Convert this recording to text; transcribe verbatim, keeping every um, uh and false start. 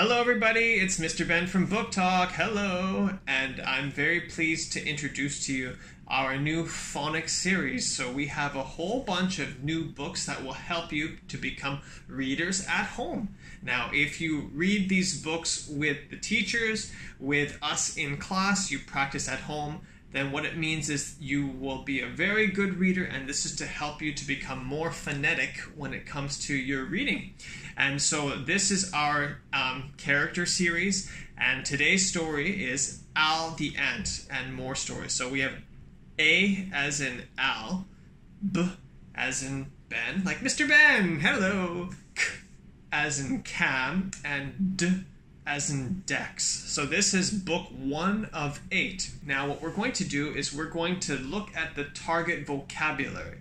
Hello everybody, it's Mister Ben from Book Talk, hello, and I'm very pleased to introduce to you our new phonics series. So we have a whole bunch of new books that will help you to become readers at home. Now, if you read these books with the teachers, with us in class, you practice at home, then what it means is you will be a very good reader, and this is to help you to become more phonetic when it comes to your reading. And so this is our um, character series, and today's story is Al the Ant and more stories. So we have A as in Al, B as in Ben, like Mister Ben, hello, K as in Cam, and D as in Dex. So this is book one of eight. Now what we're going to do is we're going to look at the target vocabulary.